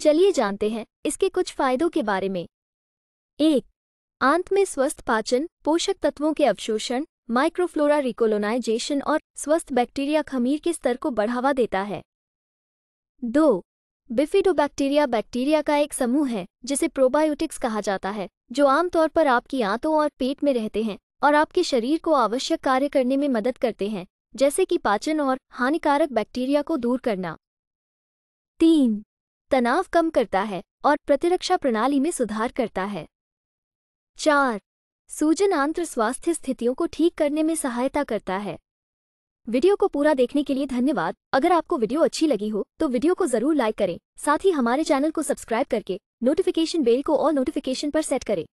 चलिए जानते हैं इसके कुछ फायदों के बारे में। 1. आंत में स्वस्थ पाचन, पोषक तत्वों के अवशोषण, माइक्रोफ्लोरा रिकोलोनाइजेशन और स्वस्थ बैक्टीरिया खमीर के स्तर को बढ़ावा देता है। 2. बिफिडोबैक्टीरिया बैक्टीरिया का एक समूह है जिसे प्रोबायोटिक्स कहा जाता है, जो आमतौर पर आपकी आंतों और पेट में रहते हैं और आपके शरीर को आवश्यक कार्य करने में मदद करते हैं, जैसे कि पाचन और हानिकारक बैक्टीरिया को दूर करना। 3. तनाव कम करता है और प्रतिरक्षा प्रणाली में सुधार करता है। 4. सूजन आंत्र स्वास्थ्य स्थितियों को ठीक करने में सहायता करता है। वीडियो को पूरा देखने के लिए धन्यवाद। अगर आपको वीडियो अच्छी लगी हो तो वीडियो को जरूर लाइक करें। साथ ही हमारे चैनल को सब्सक्राइब करके नोटिफिकेशन बेल को ऑल नोटिफिकेशन पर सेट करें।